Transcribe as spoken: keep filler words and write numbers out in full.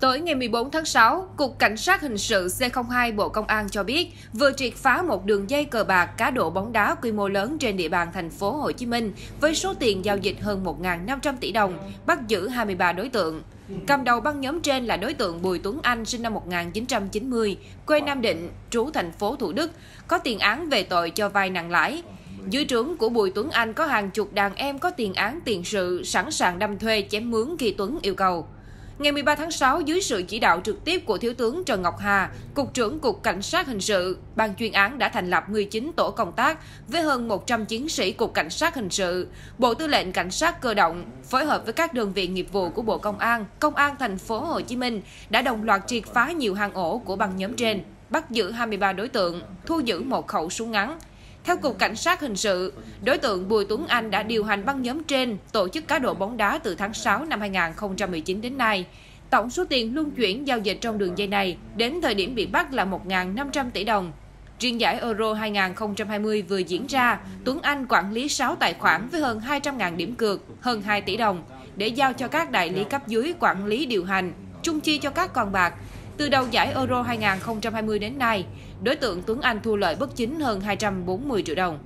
Tối ngày mười bốn tháng sáu, Cục Cảnh sát Hình sự C không hai Bộ Công an cho biết vừa triệt phá một đường dây cờ bạc cá độ bóng đá quy mô lớn trên địa bàn thành phố Hồ Chí Minh với số tiền giao dịch hơn một nghìn năm trăm tỷ đồng, bắt giữ hai mươi ba đối tượng. Cầm đầu băng nhóm trên là đối tượng Bùi Tuấn Anh sinh năm một nghìn chín trăm chín mươi, quê Nam Định, trú thành phố Thủ Đức, có tiền án về tội cho vay nặng lãi. Dưới trướng của Bùi Tuấn Anh có hàng chục đàn em có tiền án tiền sự sẵn sàng đâm thuê chém mướn khi Tuấn yêu cầu. Ngày mười ba tháng sáu, dưới sự chỉ đạo trực tiếp của Thiếu tướng Trần Ngọc Hà, Cục trưởng Cục Cảnh sát Hình sự, Ban chuyên án đã thành lập mười chín tổ công tác với hơn một trăm chiến sĩ Cục Cảnh sát Hình sự, Bộ Tư lệnh Cảnh sát Cơ động, phối hợp với các đơn vị nghiệp vụ của Bộ Công an, Công an thành phố Hồ Chí Minh đã đồng loạt triệt phá nhiều hang ổ của băng nhóm trên, bắt giữ hai mươi ba đối tượng, thu giữ một khẩu súng ngắn. Theo Cục Cảnh sát Hình sự, đối tượng Bùi Tuấn Anh đã điều hành băng nhóm trên tổ chức cá độ bóng đá từ tháng sáu năm hai nghìn không trăm mười chín đến nay. Tổng số tiền luân chuyển giao dịch trong đường dây này đến thời điểm bị bắt là một nghìn năm trăm tỷ đồng. Riêng giải Euro hai nghìn không trăm hai mươi vừa diễn ra, Tuấn Anh quản lý sáu tài khoản với hơn hai trăm nghìn điểm cược, hơn hai tỷ đồng, để giao cho các đại lý cấp dưới quản lý điều hành, chung chi cho các con bạc. Từ đầu giải Euro hai nghìn không trăm hai mươi đến nay, đối tượng Tuấn Anh thu lợi bất chính hơn hai trăm bốn mươi triệu đồng.